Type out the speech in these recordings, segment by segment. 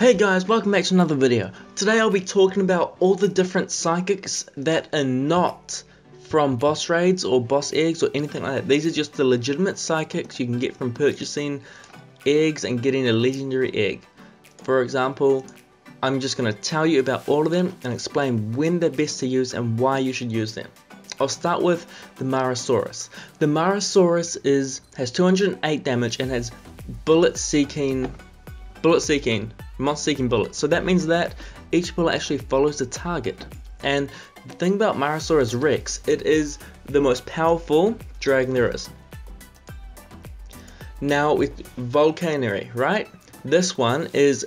Hey guys, welcome back to another video. Today I'll be talking about all the different psychics that are not from boss raids or boss eggs or anything like that. These are just the legitimate psychics you can get from purchasing eggs and getting a legendary egg. For example, I'm just going to tell you about all of them and explain when they're best to use and why you should use them. I'll start with the Marasaurus. The Marasaurus has 208 damage and has monster seeking bullets, so that means that each bullet actually follows the target. And the thing about Mallasaurus Rex, it is the most powerful dragon there is. Now with Volcanary, right? This one is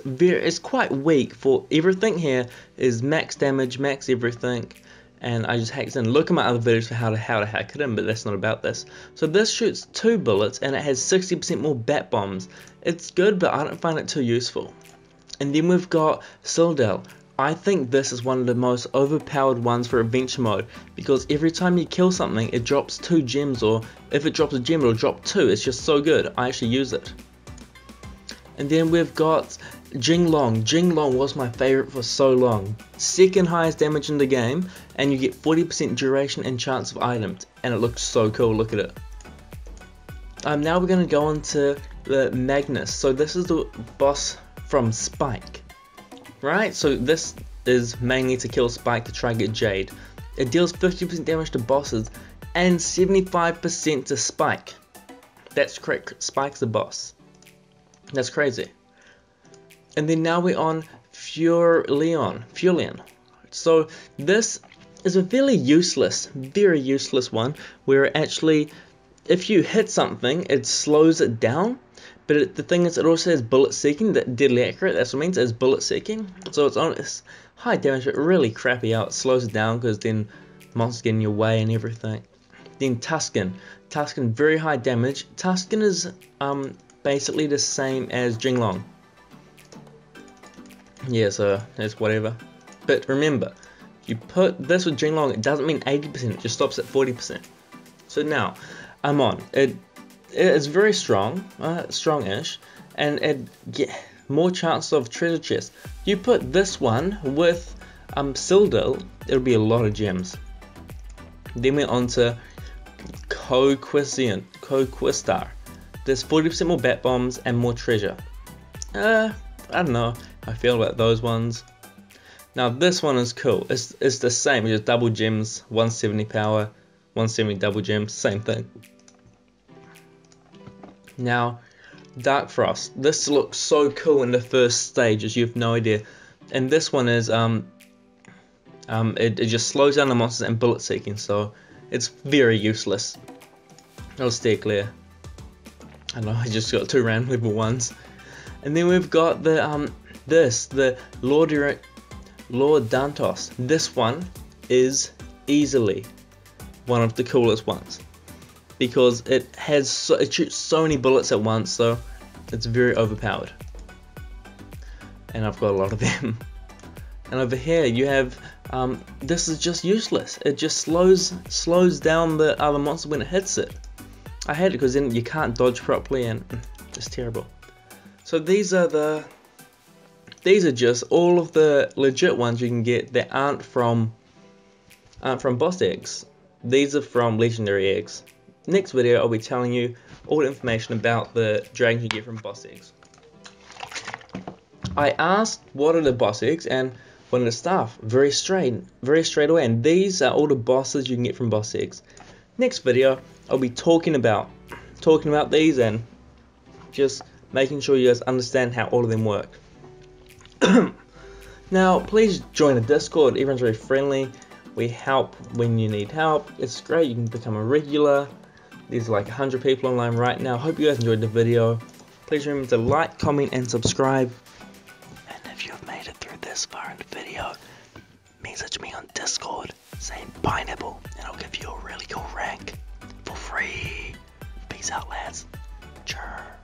quite weak for everything. Here is max damage, max everything, and I just hacked in. Look at my other videos for how to hack it in, but that's not about this. So this shoots 2 bullets and it has 60% more bat bombs. It's good, but I don't find it too useful. And then we've got Sildil. I think this is one of the most overpowered ones for adventure mode, because every time you kill something it drops 2 gems, or if it drops a gem it'll drop 2. It's just so good, I actually use it. And then we've got Jing Long. Jing Long was my favourite for so long. 2nd highest damage in the game, and you get 40% duration and chance of items, and it looks so cool, look at it. Now we're going to go on to the Magnus. So this is the boss from Spike, right? So this is mainly to kill Spike to try and get Jade. It deals 50% damage to bosses and 75% to Spike. That's correct, Spike's the boss. That's crazy. And then now we're on Furelion. So this is a very useless one, where it actually, if you hit something, it slows it down. But the thing is, it also has bullet seeking, that deadly accurate, that's what it means, it's bullet seeking. So it's high damage, but really crappy how it slows it down, because then monsters get in your way and everything. Then Tuscan. Tuscan, very high damage. Tuscan is basically the same as Jing Long. Yeah, so it's whatever. But remember, you put this with Jing Long, it doesn't mean 80%, it just stops at 40%. So now, I'm on. It is very strong, strong-ish, and it get more chance of treasure chests. You put this one with Sildil, it'll be a lot of gems. Then we're on to Coquistar. There's 40% more bat bombs and more treasure. I don't know how I feel about those ones. Now this one is cool. It's the same, just double gems, 170 power, 170 double gems, same thing. Now, Dark Frost. This looks so cool in the first stages, you have no idea. And this one is it just slows down the monsters and bullet seeking, so it's very useless. It'll stay clear. I know I just got 2 random level ones. And then we've got the Lord Dantos. This one is easily one of the coolest ones, because it shoots so many bullets at once, so it's very overpowered. And I've got a lot of them. And over here you have this is just useless. It just slows down the other monster when it hits it. I hate it because then you can't dodge properly, and it's terrible. So these are just all of the legit ones you can get that aren't from boss eggs. These are from legendary eggs. Next video I'll be telling you all the information about the dragons you get from boss eggs. I asked what are the boss eggs, and one of the staff very straight away, and these are all the bosses you can get from boss eggs. Next video I'll be talking about these and just making sure you guys understand how all of them work. Now please join the Discord, everyone's very friendly. We help when you need help. It's great, you can become a regular. There's like 100 people online right now. Hope you guys enjoyed the video. Please remember to like, comment, and subscribe. And if you've made it through this far in the video, message me on Discord saying pineapple, and I'll give you a really cool rank for free. Peace out, lads. Cheers.